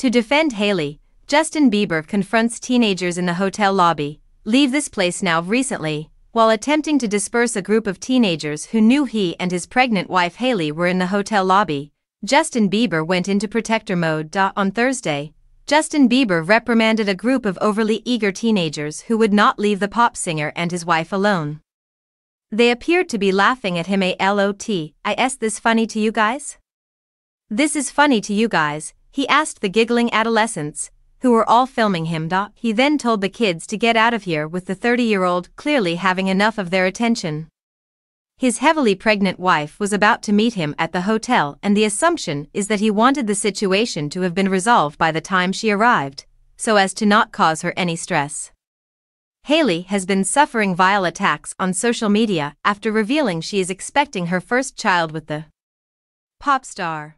To defend Hailey, Justin Bieber confronts teenagers in the hotel lobby, "Leave this place now," recently, while attempting to disperse a group of teenagers who knew he and his pregnant wife Hailey were in the hotel lobby. Justin Bieber went into protector mode. On Thursday, Justin Bieber reprimanded a group of overly eager teenagers who would not leave the pop singer and his wife alone. "They appeared to be laughing at him. Is this funny to you guys? This is funny to you guys," he asked the giggling adolescents, who were all filming him. He then told the kids to get out of here, with the 30-year-old clearly having enough of their attention. His heavily pregnant wife was about to meet him at the hotel, and the assumption is that he wanted the situation to have been resolved by the time she arrived, so as to not cause her any stress. Hailey has been suffering vile attacks on social media after revealing she is expecting her first child with the pop star.